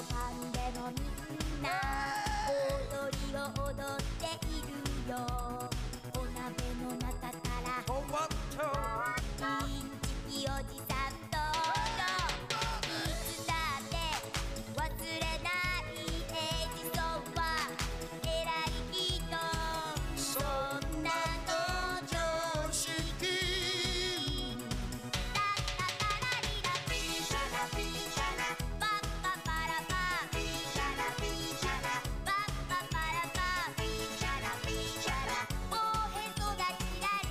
のパンでもみんな踊りを踊っているよ。お鍋の中からほわっとインチキおじさんといつだって忘れないエジソンは偉い人。そんなの常識。ラララリラピーシャラピーシャラパッパパラパーピーシャラピーシャラパッパパラパーピーシャラピーシャラおへそがキラリ。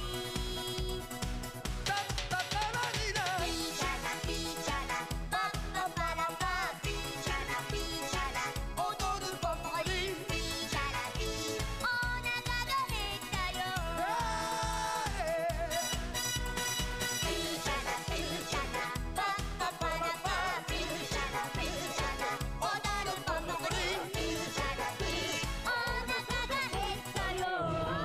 ラララリラピーシャラピーシャラパッパパラパーピーシャラピーシャラ踊るばかりピーシャラピーお腹が減ったよ。ピーシャラピーシャラパッパパラパーピーシャラピーシャラ踊るばかりピーシャラピーお腹が減ったよ。花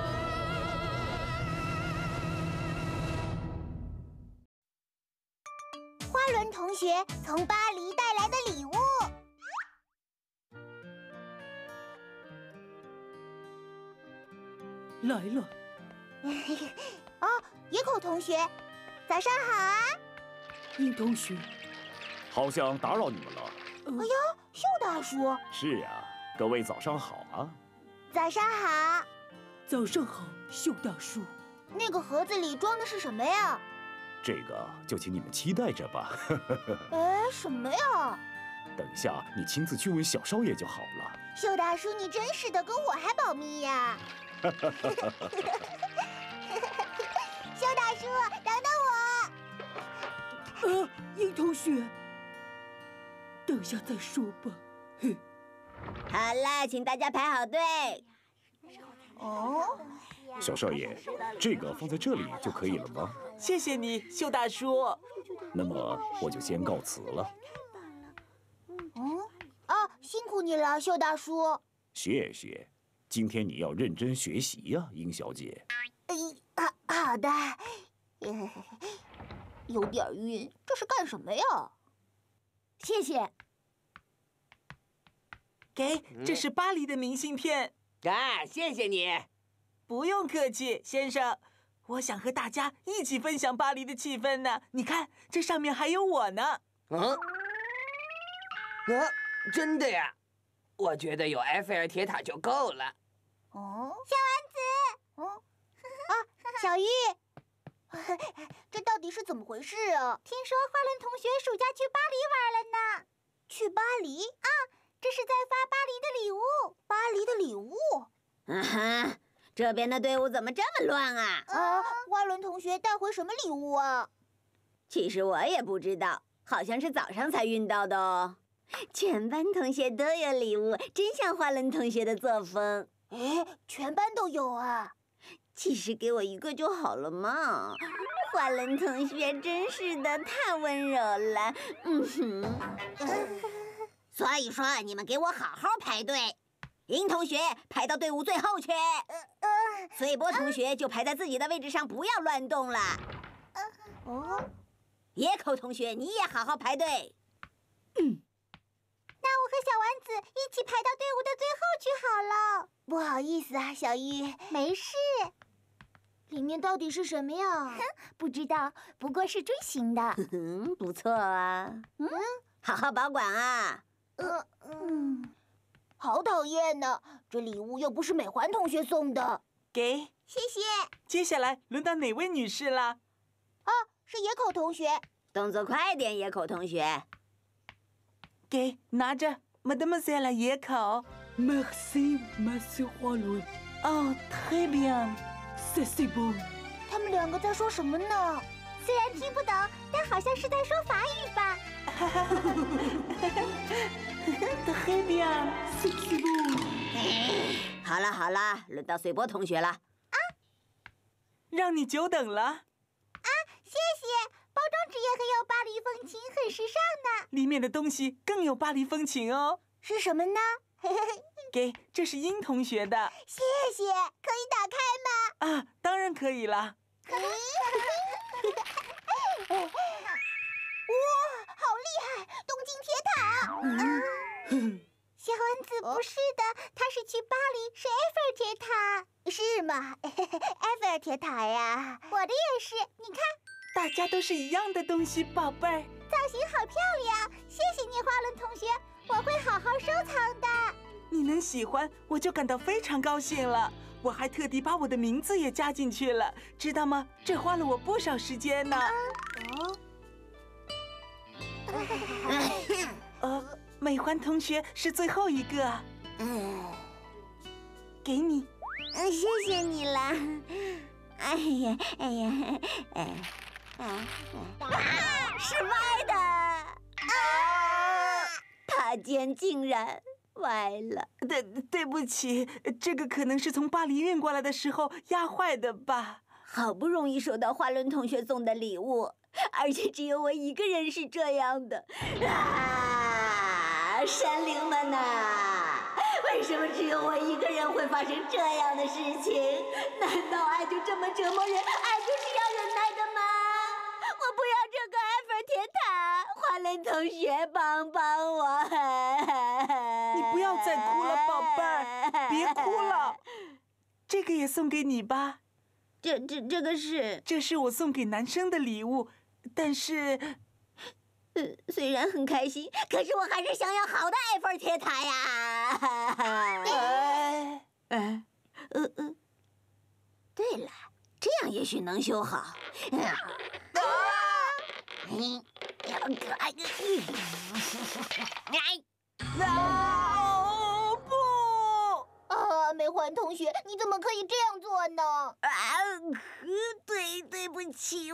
轮同学从巴黎带来的礼物。来了，哦，野口同学，早上好啊！殷同学，好像打扰你们了。哎呦，秀大叔，是呀、各位早上好啊！早上好。早上好，秀大叔。那个盒子里装的是什么呀？这个就请你们期待着吧。哎，什么呀？等一下你亲自去问小少爷就好了。秀大叔，你真是的，跟我还保密呀、秀大叔，等等我。殷同学，等下再说吧。嘿，好啦，请大家排好队。哦，小少爷，这个放在这里就可以了吗？谢谢你，秀大叔。那么我就先告辞了。哦，辛苦你了，秀大叔。谢谢，今天你要认真学习呀、殷小姐。好的。有点晕，这是干什么呀？谢谢。给，这是巴黎的明信片。啊，谢谢你。不用客气，先生。我想和大家一起分享巴黎的气氛呢。你看，这上面还有我呢。真的呀？我觉得有埃菲尔铁塔就够了。小丸子，小玉，这到底是怎么回事啊？听说花轮同学暑假去巴黎玩了呢。去巴黎？啊，这是在发巴黎的礼物。巴黎的礼物？啊哈，这边的队伍怎么这么乱啊？花轮同学带回什么礼物啊？其实我也不知道，好像是早上才运到的哦。全班同学都有礼物，真像花轮同学的作风。哎，全班都有啊？其实给我一个就好了嘛。花轮同学真是的，太温柔了。所以说，你们给我好好排队。殷同学排到队伍最后去，随波同学就排在自己的位置上，不要乱动了。野口同学，你也好好排队。那我和小丸子一起排到队伍的最后去好了。不好意思啊，小玉。没事。里面到底是什么呀？不知道，不过是锥形的。不错啊。好好保管啊。好讨厌呢，这礼物又不是美环同学送的。给，谢谢。接下来轮到哪位女士了？哦，是野口同学。动作快点，野口同学。给，拿着 ，Mademoiselle 野口。Merci, Monsieur 花轮。哦，très bien, c'est si bon。他们两个在说什么呢？虽然听不懂，但好像是在说法语吧。très bien, c'est si bon。好了好了，轮到随波同学了。让你久等了。谢谢。包装纸也很有巴黎风情，很时尚呢。里面的东西更有巴黎风情哦。是什么呢？给，这是殷同学的。谢谢，可以打开吗？当然可以了。哇，好厉害，东京铁塔！不是的，他是去巴黎，是埃菲尔铁塔，是吗？埃菲尔铁塔呀，我的也是，你看，大家都是一样的东西，宝贝儿，造型好漂亮，谢谢你，花轮同学，我会好好收藏的。你能喜欢，我就感到非常高兴了。我还特地把我的名字也加进去了，知道吗？这花了我不少时间呢。哦。 美欢同学是最后一个，给你，谢谢你啦。哎呀，哎呀，是歪的，帕尖竟然歪了。对不起，这个可能是从巴黎运过来的时候压坏的吧。好不容易收到花轮同学送的礼物。 而且只有我一个人是这样的啊！神灵们呐、啊，为什么只有我一个人会发生这样的事情？难道爱就这么折磨人？爱就是要忍耐的吗？我不要这个埃菲尔铁塔！花轮同学，帮帮我！你不要再哭了，宝贝儿，别哭了。这个也送给你吧。 这个是？这是我送给男生的礼物，但是，虽然很开心，可是我还是想要好的埃菲尔铁塔呀。对了，这样也许能修好。可爱。美欢同学，你怎么可以这样做呢？对不起，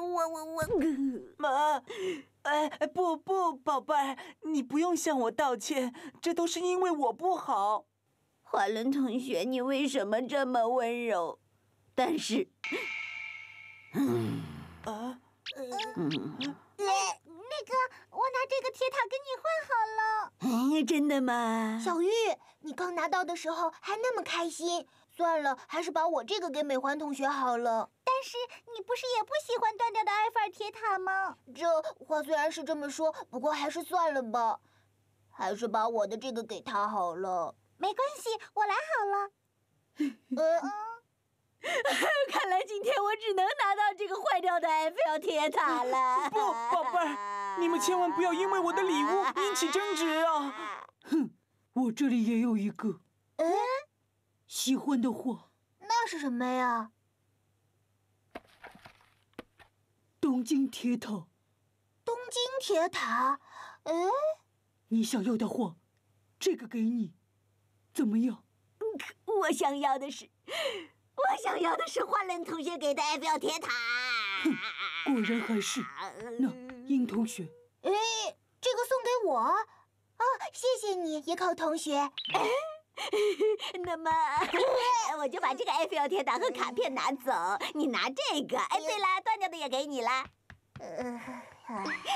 不，宝贝儿，你不用向我道歉，这都是因为我不好。花轮同学，你为什么这么温柔？但是，我拿这个铁塔跟你换好了。真的吗？小玉，你刚拿到的时候还那么开心。算了，还是把我这个给美欢同学好了。但是你不是也不喜欢断掉的埃菲尔铁塔吗？这话虽然是这么说，不过还是算了吧，还是把我的这个给他好了。没关系，我来好了。看来今天我只能拿到这个坏掉的埃菲尔铁塔了。不，宝贝儿，你们千万不要因为我的礼物引起争执啊！哼，我这里也有一个。喜欢的话。那是什么呀？东京铁塔。东京铁塔？你想要的话，这个给你，怎么样？我想要的是。 我想要的是花轮同学给的埃菲尔铁塔。哼，果然还是那樱同学。哎，这个送给我。哦，谢谢你，野口同学。那么我就把这个埃菲尔铁塔和卡片拿走，你拿这个。哎，对了，断掉的也给你了。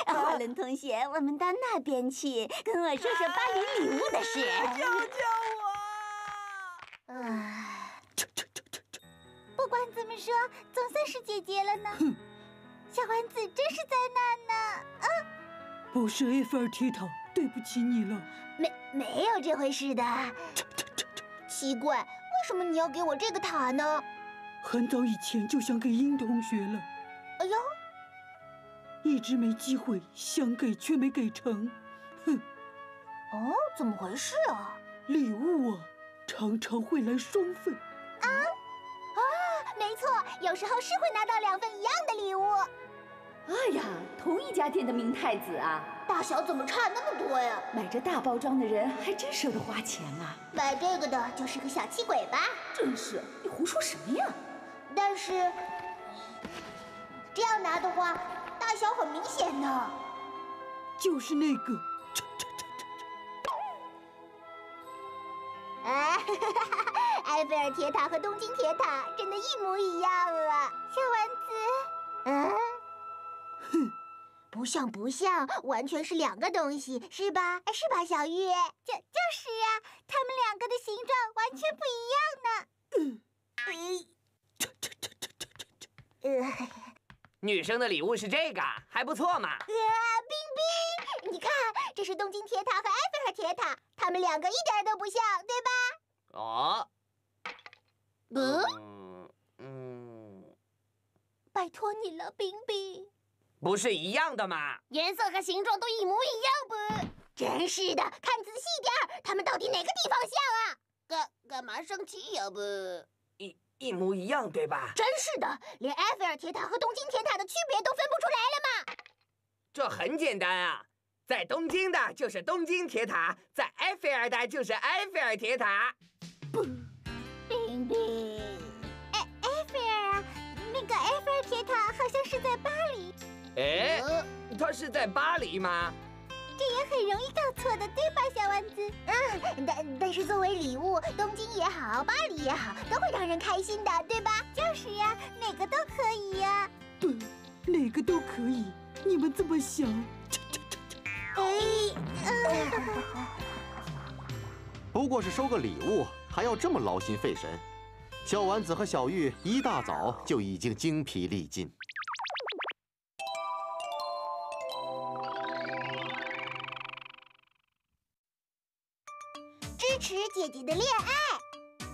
花轮同学，我们到那边去，跟我说说巴黎礼物的事。救救我！不管怎么说，总算是姐姐了呢。哼，小丸子真是灾难呢！啊，不是埃菲尔铁塔，对不起你了。没有这回事的。奇怪，为什么你要给我这个塔呢？很早以前就想给樱同学了。哎呦，一直没机会，想给却没给成。哼。哦，怎么回事啊？礼物啊，常常会来双份。啊？ 没错，有时候是会拿到两份一样的礼物。哎呀，同一家店的明太子啊，大小怎么差那么多呀？买这大包装的人还真舍得花钱啊！买这个的就是个小气鬼吧？真是，你胡说什么呀？但是这样拿的话，大小很明显呢。就是那个。啊！埃菲尔铁塔和东京铁塔真的一模一样啊！小丸子，哼，不像，完全是两个东西，是吧？是吧，小玉？就是呀，他们两个的形状完全不一样呢。女生的礼物是这个，还不错嘛。冰冰，你看，这是东京铁塔和埃菲尔铁塔。他们两个一点都不像，对吧？啊？拜托你了，冰冰。不是一样的吗？颜色和形状都一模一样不？真是的，看仔细点儿，他们到底哪个地方像啊？干嘛生气呀不？一模一样，对吧？真是的，连埃菲尔铁塔和东京铁塔的区别都分不出来了吗？这很简单啊。 在东京的就是东京铁塔，在埃菲尔的就是埃菲尔铁塔。不，冰冰，埃菲尔啊，那个埃菲尔铁塔好像是在巴黎。哎，它是在巴黎吗？这也很容易搞错的，对吧，小丸子？嗯，但是作为礼物，东京也好，巴黎也好，都会让人开心的，对吧？就是呀，哪个都可以呀。对，哪个都可以。你们这么想？ 不过是收个礼物，还要这么劳心费神。小丸子和小玉一大早就已经精疲力尽。支持姐姐的恋爱。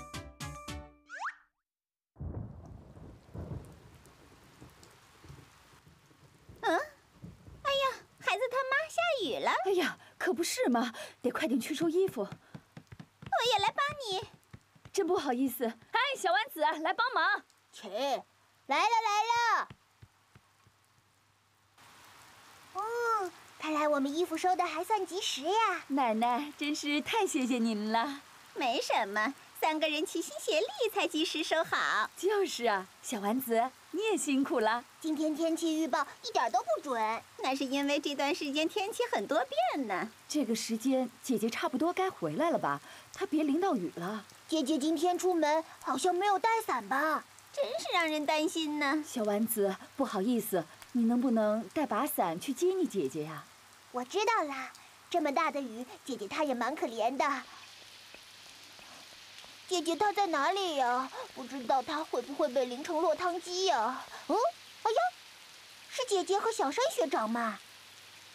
嗯。 孩子他妈下雨了，哎呀，可不是嘛，得快点去收衣服。我也来帮你，真不好意思。哎，小丸子来帮忙。去，来了。哦，看来我们衣服收的还算及时呀。奶奶真是太谢谢您了。没什么，三个人齐心协力才及时收好。就是啊，小丸子。 你也辛苦了。今天天气预报一点都不准，那是因为这段时间天气很多变呢。这个时间，姐姐差不多该回来了吧？她别淋到雨了。姐姐今天出门好像没有带伞吧？真是让人担心呢。小丸子，不好意思，你能不能带把伞去接你姐姐呀？我知道啦，这么大的雨，姐姐她也蛮可怜的。 姐姐她在哪里呀？不知道她会不会被淋成落汤鸡呀？嗯，哎呀，是姐姐和小山学长吗？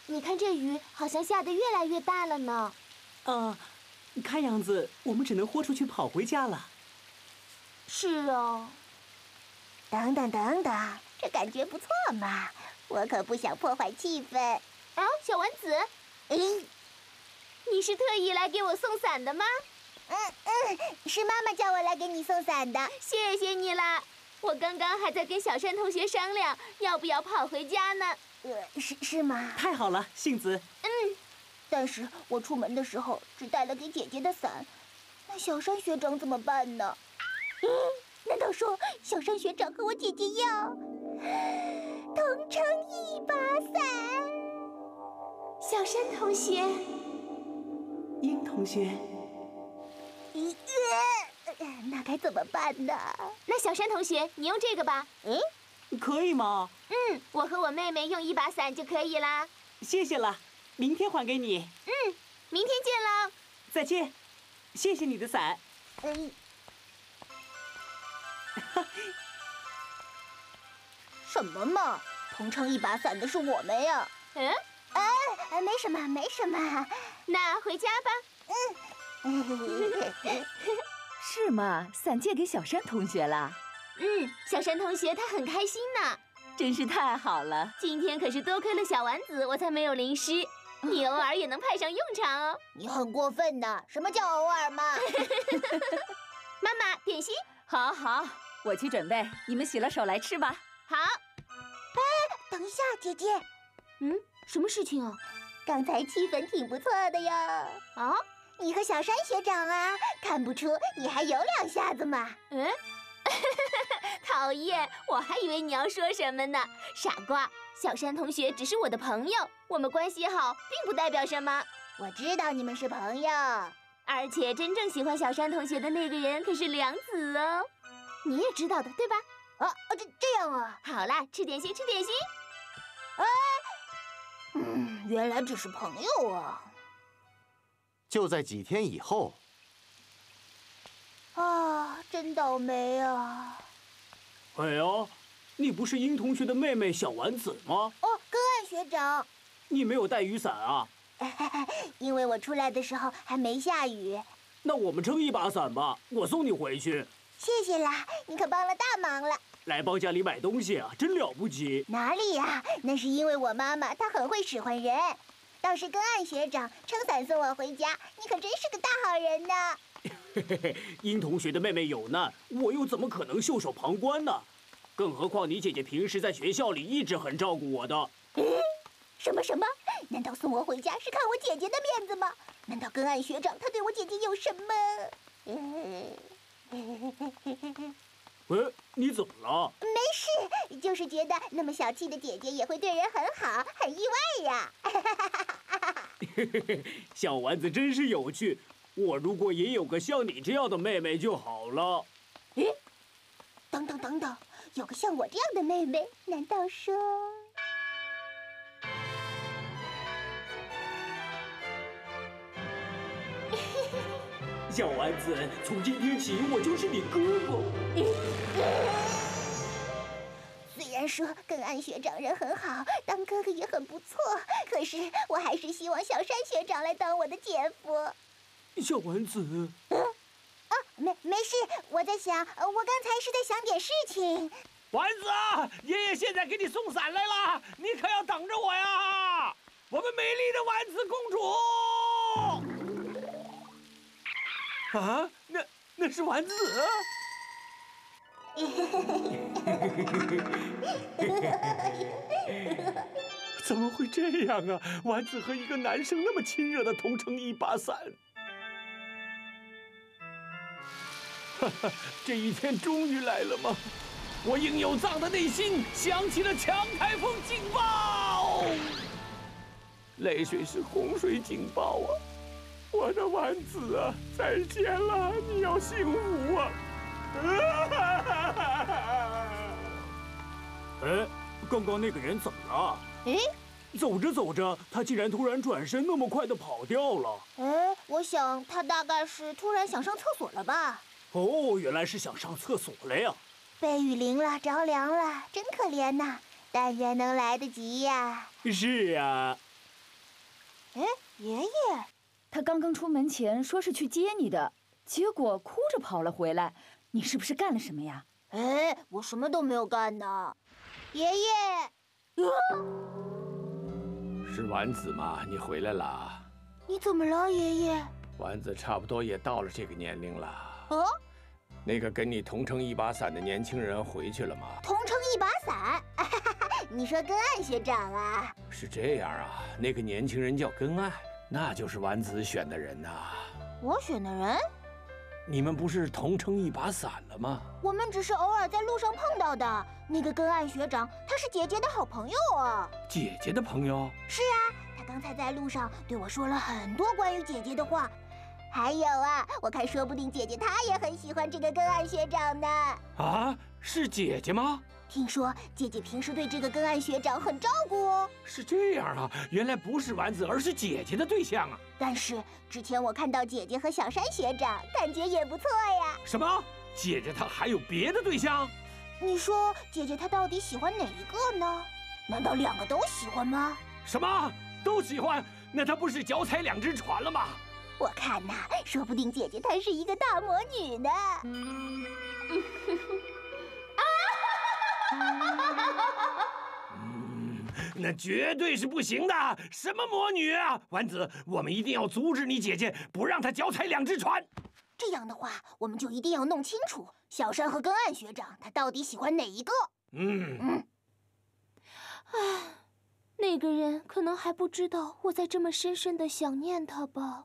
你看这雨好像下得越来越大了呢。看样子我们只能豁出去跑回家了。是啊。等等，这感觉不错嘛！我可不想破坏气氛。啊，小丸子，你是特意来给我送伞的吗？ 是妈妈叫我来给你送伞的，谢谢你啦。我刚刚还在跟小山同学商量，要不要跑回家呢？是吗？太好了，杏子。但是我出门的时候只带了给姐姐的伞，那小山学长怎么办呢？难道说小山学长和我姐姐要同撑一把伞？小山同学，樱同学。 那该怎么办呢？那小山同学，你用这个吧。可以吗？我和我妹妹用一把伞就可以啦。谢谢了，明天还给你。明天见喽。再见，谢谢你的伞。什么嘛，同撑一把伞的是我们呀。没什么。那回家吧。是吗？伞借给小山同学了。小山同学他很开心呢，真是太好了。今天可是多亏了小丸子，我才没有淋湿。你偶尔也能派上用场哦。你很过分呢！什么叫偶尔嘛？妈妈，点心。好，我去准备。你们洗了手来吃吧。好。哎，等一下，姐姐。什么事情啊？刚才气氛挺不错的呀。啊？ 你和小山学长啊，看不出你还有两下子嘛？讨厌，我还以为你要说什么呢，傻瓜！小山同学只是我的朋友，我们关系好并不代表什么。我知道你们是朋友，而且真正喜欢小山同学的那个人可是良子哦，你也知道的，对吧？这样啊。好啦，吃点心。原来只是朋友啊。 就在几天以后，啊，真倒霉啊！哎呦，你不是殷同学的妹妹小丸子吗？哦，跟爱学长，你没有带雨伞啊？因为我出来的时候还没下雨。那我们撑一把伞吧，我送你回去。谢谢啦，你可帮了大忙了。来帮家里买东西啊，真了不起。哪里呀？那是因为我妈妈她很会使唤人，倒是跟岸学长撑伞送我回家，你可真是个大好人呢。嘿嘿嘿，殷同学的妹妹有难，我又怎么可能袖手旁观呢？ 更何况你姐姐平时在学校里一直很照顾我的。什么？难道送我回家是看我姐姐的面子吗？难道跟岸学长他对我姐姐有什么？喂，你怎么了？没事，就是觉得那么小气的姐姐也会对人很好，很意外呀。小丸子真是有趣，我如果也有个像你这样的妹妹就好了。咦？ 等等，有个像我这样的妹妹，难道说？小丸子，从今天起我就是你哥哥。虽然说跟岸学长人很好，当哥哥也很不错，可是我还是希望小山学长来当我的姐夫。小丸子。啊 没事，我在想，我刚才是在想点事情。丸子，爷爷现在给你送伞来了，你可要等着我呀！我们美丽的丸子公主。啊，那是丸子。怎么会这样啊？丸子和一个男生那么亲热的同撑一把伞。 这一天终于来了吗？我应有藏的内心响起了强台风警报，泪水是洪水警报啊！我的丸子啊，再见了，你要幸福啊！哎，刚刚那个人怎么了？哎，走着走着，他竟然突然转身，那么快的跑掉了。哎，我想他大概是突然想上厕所了吧。 哦，原来是想上厕所了呀！被雨淋了，着凉了，真可怜呐！但愿能来得及呀。是啊。哎，爷爷，他刚刚出门前说是去接你的，结果哭着跑了回来。你是不是干了什么呀？哎，我什么都没有干呢。爷爷，是丸子吗？你回来啦？你怎么了，爷爷？丸子差不多也到了这个年龄了。 哦，那个跟你同撑一把伞的年轻人回去了吗？同撑一把伞，你说跟岸学长啊？是这样啊，那个年轻人叫跟岸，那就是丸子选的人呐、啊。我选的人？你们不是同撑一把伞了吗？我们只是偶尔在路上碰到的。那个跟岸学长，他是姐姐的好朋友啊。姐姐的朋友？是啊，他刚才在路上对我说了很多关于姐姐的话。 还有啊，我看说不定姐姐她也很喜欢这个跟岸学长呢。啊，是姐姐吗？听说姐姐平时对这个跟岸学长很照顾哦。是这样啊，原来不是丸子，而是姐姐的对象啊。但是之前我看到姐姐和小山学长，感觉也不错呀。什么？姐姐她还有别的对象？你说姐姐她到底喜欢哪一个呢？难道两个都喜欢吗？什么？都喜欢？那她不是脚踩两只船了吗？ 我看呐、啊，说不定姐姐她是一个大魔女呢。那绝对是不行的！什么魔女啊，丸子，我们一定要阻止你姐姐，不让她脚踩两只船。这样的话，我们就一定要弄清楚小山和跟岸学长他到底喜欢哪一个。那个人可能还不知道我在这么深深的想念他吧。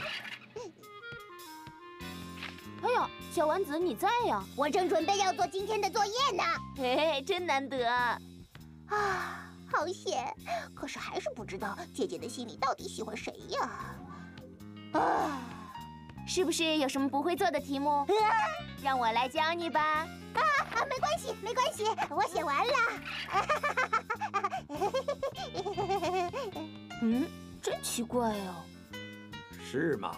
哎呀，小丸子你在呀！我正准备要做今天的作业呢。嘿嘿，真难得啊！啊，好险！可是还是不知道姐姐的心里到底喜欢谁呀！啊，是不是有什么不会做的题目？让我来教你吧。啊，没关系，没关系，我写完了。嗯，真奇怪哦。是吗？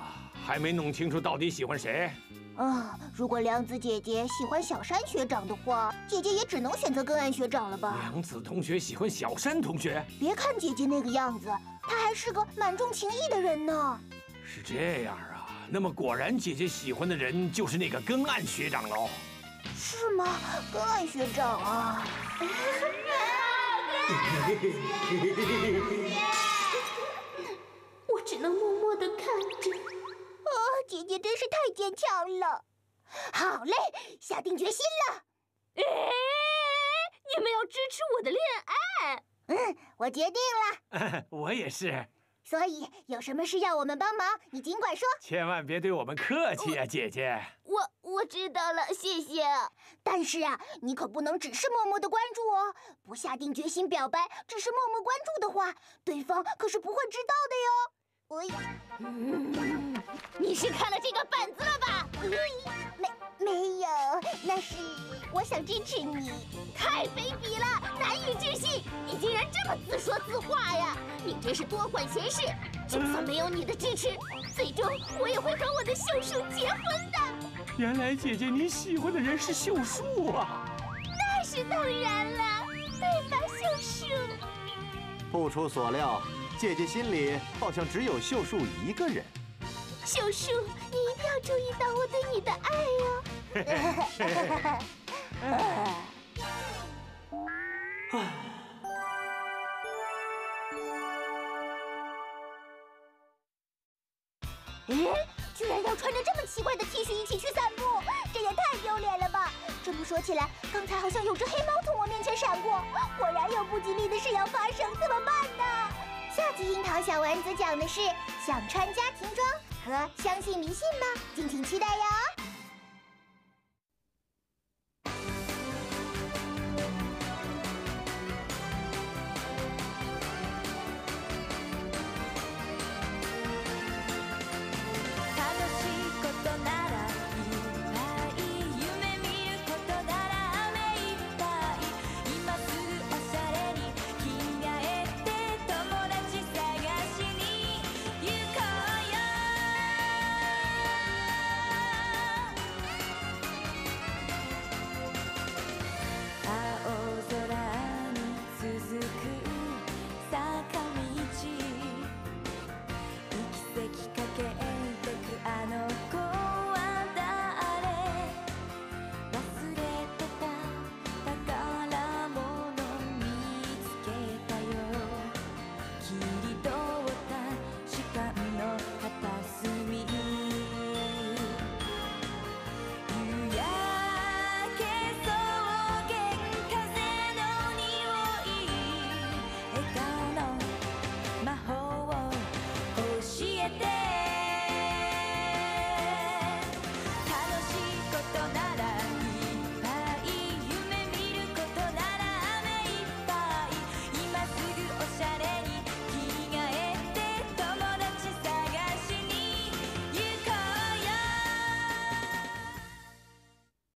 还没弄清楚到底喜欢谁？啊，如果良子姐姐喜欢小山学长的话，姐姐也只能选择跟岸学长了吧？良子同学喜欢小山同学？别看姐姐那个样子，她还是个蛮重情义的人呢。是这样啊。 那么果然，姐姐喜欢的人就是那个根岸学长喽，是吗？根岸学长啊！我只能默默地看着。哦，姐姐真是太坚强了。好嘞，下定决心了。哎，你们要支持我的恋爱。嗯，我决定了。我也是。 所以有什么事要我们帮忙，你尽管说，千万别对我们客气啊，姐姐。我知道了，谢谢。但是啊，你可不能只是默默的关注哦，不下定决心表白，只是默默关注的话，对方可是不会知道的哟。你是看了这个本子了吧？没有，那是我想支持你。 太卑鄙了，难以置信！你竟然这么自说自话呀！你真是多管闲事。就算没有你的支持，最终我也会和我的秀树结婚的。原来姐姐你喜欢的人是秀树啊！那是当然了，对吧，秀树？不出所料，姐姐心里好像只有秀树一个人。秀树，你一定要注意到我对你的爱哦。哎，居然要穿着这么奇怪的 T 恤一起去散步，这也太丢脸了吧！这么说起来，刚才好像有只黑猫从我面前闪过，果然有不吉利的事要发生，怎么办呢？下集樱桃小丸子讲的是想穿家庭装和相信迷信吗？敬请期待哟。